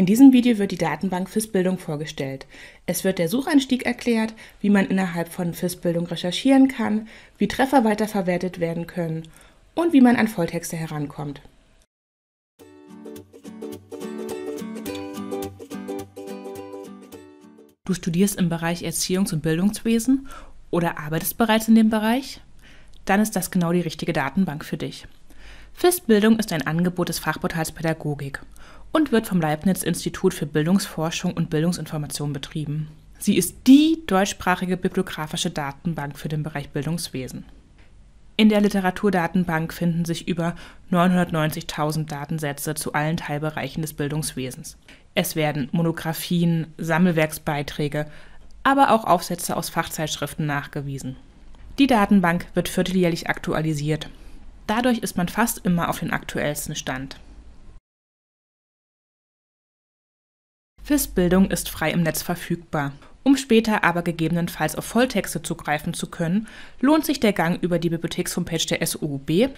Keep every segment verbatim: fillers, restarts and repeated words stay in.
In diesem Video wird die Datenbank FIS-Bildung vorgestellt. Es wird der Sucheinstieg erklärt, wie man innerhalb von FIS-Bildung recherchieren kann, wie Treffer weiterverwertet werden können und wie man an Volltexte herankommt. Du studierst im Bereich Erziehungs- und Bildungswesen oder arbeitest bereits in dem Bereich? Dann ist das genau die richtige Datenbank für dich. FIS-Bildung ist ein Angebot des Fachportals Pädagogik und wird vom Leibniz-Institut für Bildungsforschung und Bildungsinformation betrieben. Sie ist die deutschsprachige bibliografische Datenbank für den Bereich Bildungswesen. In der Literaturdatenbank finden sich über neunhundertneunzigtausend Datensätze zu allen Teilbereichen des Bildungswesens. Es werden Monographien, Sammelwerksbeiträge, aber auch Aufsätze aus Fachzeitschriften nachgewiesen. Die Datenbank wird vierteljährlich aktualisiert. Dadurch ist man fast immer auf den aktuellsten Stand. FIS-Bildung ist frei im Netz verfügbar. Um später aber gegebenenfalls auf Volltexte zugreifen zu können, lohnt sich der Gang über die Bibliotheks-Homepage der SuUB.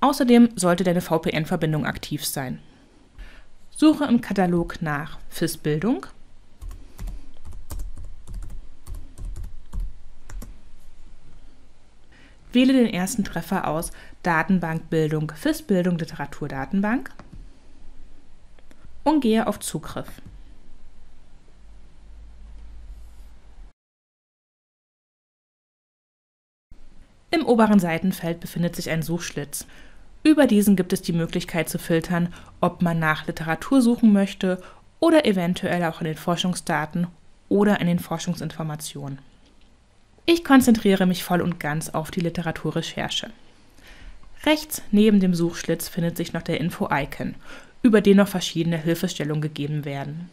Außerdem sollte deine V P N-Verbindung aktiv sein. Suche im Katalog nach FIS-Bildung . Wähle den ersten Treffer aus, Datenbank Bildung, FIS-Bildung, Literaturdatenbank und gehe auf Zugriff. Im oberen Seitenfeld befindet sich ein Suchschlitz. Über diesen gibt es die Möglichkeit zu filtern, ob man nach Literatur suchen möchte oder eventuell auch in den Forschungsdaten oder in den Forschungsinformationen. Ich konzentriere mich voll und ganz auf die Literaturrecherche. Rechts neben dem Suchschlitz findet sich noch der Info-Icon, über den noch verschiedene Hilfestellungen gegeben werden.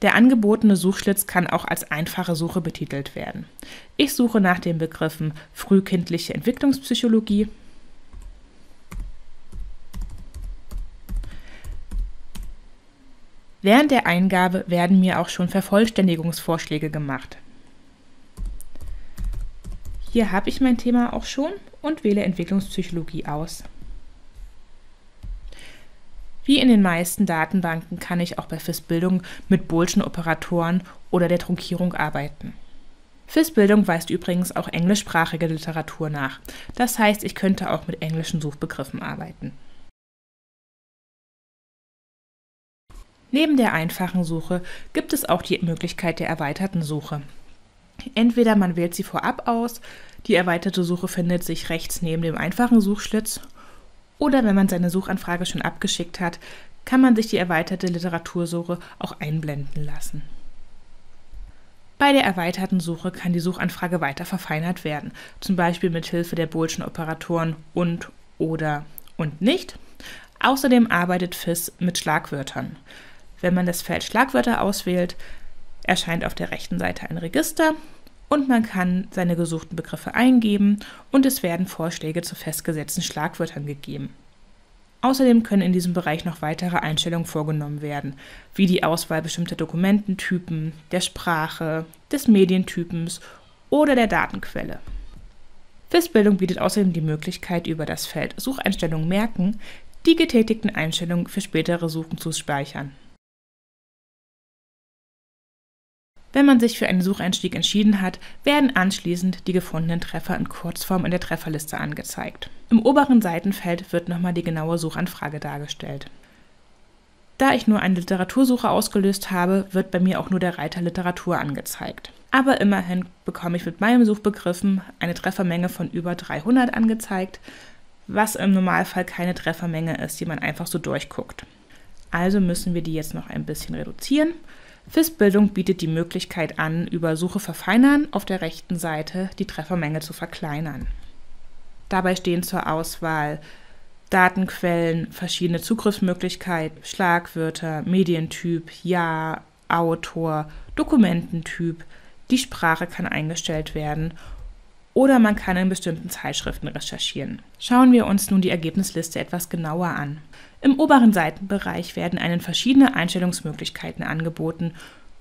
Der angebotene Suchschlitz kann auch als einfache Suche betitelt werden. Ich suche nach den Begriffen frühkindliche Entwicklungspsychologie, während der Eingabe werden mir auch schon Vervollständigungsvorschläge gemacht. Hier habe ich mein Thema auch schon und wähle Entwicklungspsychologie aus. Wie in den meisten Datenbanken kann ich auch bei FIS-Bildung mit boolschen Operatoren oder der Trunkierung arbeiten. FIS-Bildung weist übrigens auch englischsprachige Literatur nach. Das heißt, ich könnte auch mit englischen Suchbegriffen arbeiten. Neben der einfachen Suche gibt es auch die Möglichkeit der erweiterten Suche. Entweder man wählt sie vorab aus, die erweiterte Suche findet sich rechts neben dem einfachen Suchschlitz, oder wenn man seine Suchanfrage schon abgeschickt hat, kann man sich die erweiterte Literatursuche auch einblenden lassen. Bei der erweiterten Suche kann die Suchanfrage weiter verfeinert werden, zum Beispiel mit Hilfe der boolschen Operatoren und, oder und nicht. Außerdem arbeitet FIS mit Schlagwörtern. Wenn man das Feld Schlagwörter auswählt, erscheint auf der rechten Seite ein Register und man kann seine gesuchten Begriffe eingeben und es werden Vorschläge zu festgesetzten Schlagwörtern gegeben. Außerdem können in diesem Bereich noch weitere Einstellungen vorgenommen werden, wie die Auswahl bestimmter Dokumententypen, der Sprache, des Medientypens oder der Datenquelle. FIS-Bildung bietet außerdem die Möglichkeit, über das Feld Sucheinstellungen merken, die getätigten Einstellungen für spätere Suchen zu speichern. Wenn man sich für einen Sucheinstieg entschieden hat, werden anschließend die gefundenen Treffer in Kurzform in der Trefferliste angezeigt. Im oberen Seitenfeld wird nochmal die genaue Suchanfrage dargestellt. Da ich nur eine Literatursuche ausgelöst habe, wird bei mir auch nur der Reiter Literatur angezeigt. Aber immerhin bekomme ich mit meinen Suchbegriffen eine Treffermenge von über dreihundert angezeigt, was im Normalfall keine Treffermenge ist, die man einfach so durchguckt. Also müssen wir die jetzt noch ein bisschen reduzieren. FIS-Bildung bietet die Möglichkeit an, über Suche verfeinern auf der rechten Seite die Treffermenge zu verkleinern. Dabei stehen zur Auswahl Datenquellen, verschiedene Zugriffsmöglichkeiten, Schlagwörter, Medientyp, Jahr, Autor, Dokumententyp, die Sprache kann eingestellt werden oder man kann in bestimmten Zeitschriften recherchieren. Schauen wir uns nun die Ergebnisliste etwas genauer an. Im oberen Seitenbereich werden einen verschiedene Einstellungsmöglichkeiten angeboten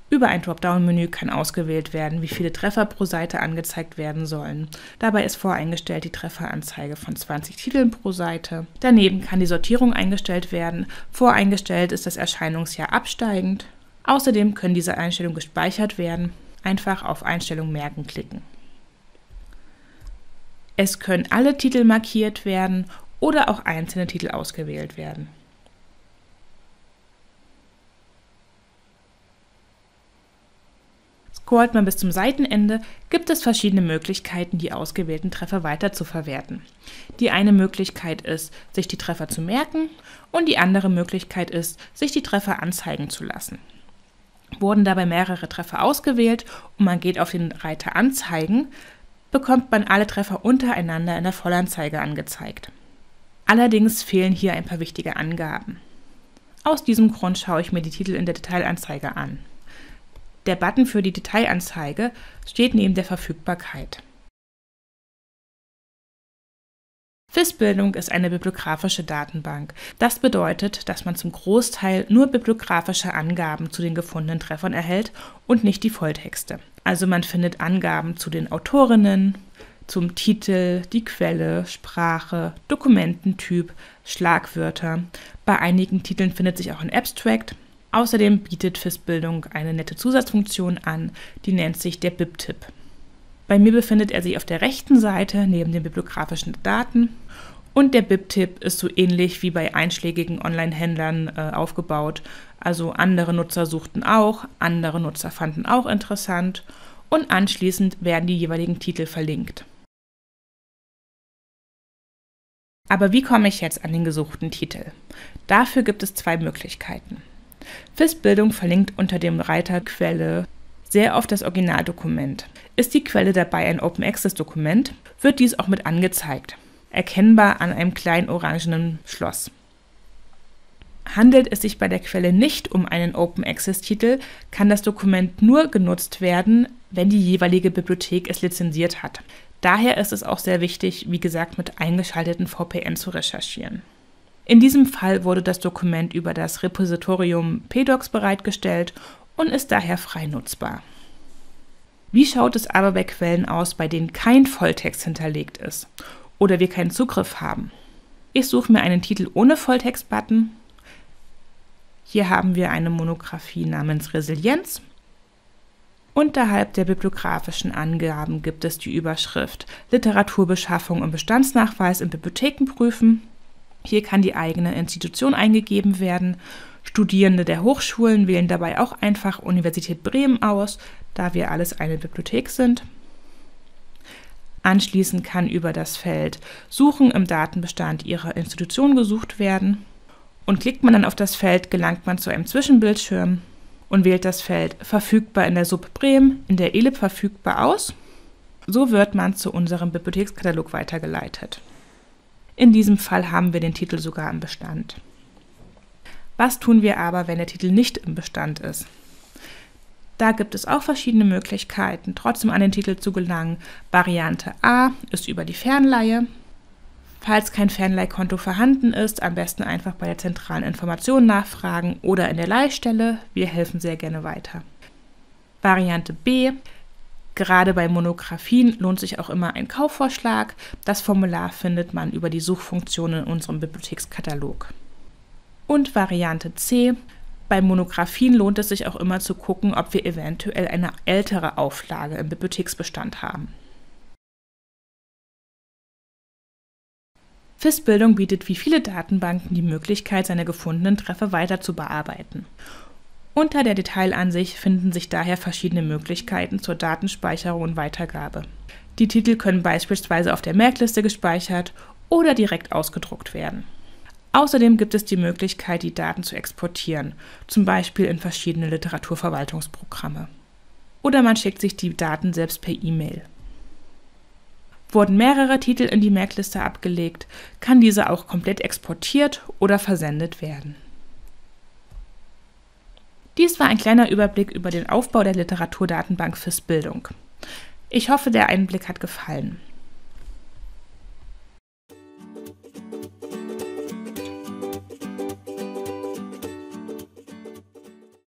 Über ein Dropdown-Menü kann ausgewählt werden, wie viele Treffer pro Seite angezeigt werden sollen. Dabei ist voreingestellt die Trefferanzeige von zwanzig Titeln pro Seite. Daneben kann die Sortierung eingestellt werden. Voreingestellt ist das Erscheinungsjahr absteigend. Außerdem können diese Einstellungen gespeichert werden. Einfach auf Einstellung merken klicken. Es können alle Titel markiert werden oder auch einzelne Titel ausgewählt werden. Scrollt man bis zum Seitenende, gibt es verschiedene Möglichkeiten, die ausgewählten Treffer weiterzuverwerten. Die eine Möglichkeit ist, sich die Treffer zu merken, und die andere Möglichkeit ist, sich die Treffer anzeigen zu lassen. Wurden dabei mehrere Treffer ausgewählt und man geht auf den Reiter Anzeigen, bekommt man alle Treffer untereinander in der Vollanzeige angezeigt. Allerdings fehlen hier ein paar wichtige Angaben. Aus diesem Grund schaue ich mir die Titel in der Detailanzeige an. Der Button für die Detailanzeige steht neben der Verfügbarkeit. FIS-Bildung ist eine bibliografische Datenbank. Das bedeutet, dass man zum Großteil nur bibliografische Angaben zu den gefundenen Treffern erhält und nicht die Volltexte. Also man findet Angaben zu den Autorinnen, zum Titel, die Quelle, Sprache, Dokumententyp, Schlagwörter. Bei einigen Titeln findet sich auch ein Abstract. Außerdem bietet FIS-Bildung eine nette Zusatzfunktion an, die nennt sich der BibTip. Bei mir befindet er sich auf der rechten Seite neben den bibliografischen Daten, und der BibTip ist so ähnlich wie bei einschlägigen Online-Händlern äh, aufgebaut. Also andere Nutzer suchten auch, andere Nutzer fanden auch interessant, und anschließend werden die jeweiligen Titel verlinkt. Aber wie komme ich jetzt an den gesuchten Titel? Dafür gibt es zwei Möglichkeiten. FIS-Bildung verlinkt unter dem Reiter Quelle sehr oft das Originaldokument. Ist die Quelle dabei ein Open-Access-Dokument, wird dies auch mit angezeigt, erkennbar an einem kleinen orangenen Schloss. Handelt es sich bei der Quelle nicht um einen Open-Access-Titel, kann das Dokument nur genutzt werden, wenn die jeweilige Bibliothek es lizenziert hat. Daher ist es auch sehr wichtig, wie gesagt, mit eingeschalteten V P N zu recherchieren. In diesem Fall wurde das Dokument über das Repositorium PDocs bereitgestellt und ist daher frei nutzbar. Wie schaut es aber bei Quellen aus, bei denen kein Volltext hinterlegt ist oder wir keinen Zugriff haben? Ich suche mir einen Titel ohne Volltext-Button. Hier haben wir eine Monographie namens Resilienz. Unterhalb der bibliografischen Angaben gibt es die Überschrift Literaturbeschaffung und Bestandsnachweis in Bibliotheken prüfen. Hier kann die eigene Institution eingegeben werden. Studierende der Hochschulen wählen dabei auch einfach Universität Bremen aus, da wir alles eine Bibliothek sind. Anschließend kann über das Feld Suchen im Datenbestand Ihrer Institution gesucht werden. Und klickt man dann auf das Feld, gelangt man zu einem Zwischenbildschirm und wählt das Feld Verfügbar in der SuUB Bremen, in der Elip verfügbar aus. So wird man zu unserem Bibliothekskatalog weitergeleitet. In diesem Fall haben wir den Titel sogar im Bestand. Was tun wir aber, wenn der Titel nicht im Bestand ist? Da gibt es auch verschiedene Möglichkeiten, trotzdem an den Titel zu gelangen. Variante A ist über die Fernleihe. Falls kein Fernleihkonto vorhanden ist, am besten einfach bei der zentralen Information nachfragen oder in der Leihstelle. Wir helfen sehr gerne weiter. Variante B. Gerade bei Monographien lohnt sich auch immer ein Kaufvorschlag. Das Formular findet man über die Suchfunktion in unserem Bibliothekskatalog. Und Variante C. Bei Monographien lohnt es sich auch immer zu gucken, ob wir eventuell eine ältere Auflage im Bibliotheksbestand haben. FIS-Bildung bietet wie viele Datenbanken die Möglichkeit, seine gefundenen Treffer weiter zu bearbeiten. Unter der Detailansicht finden sich daher verschiedene Möglichkeiten zur Datenspeicherung und Weitergabe. Die Titel können beispielsweise auf der Merkliste gespeichert oder direkt ausgedruckt werden. Außerdem gibt es die Möglichkeit, die Daten zu exportieren, zum Beispiel in verschiedene Literaturverwaltungsprogramme. Oder man schickt sich die Daten selbst per E-Mail. Wurden mehrere Titel in die Merkliste abgelegt, kann diese auch komplett exportiert oder versendet werden. Dies war ein kleiner Überblick über den Aufbau der Literaturdatenbank FIS-Bildung. Ich hoffe, der Einblick hat gefallen.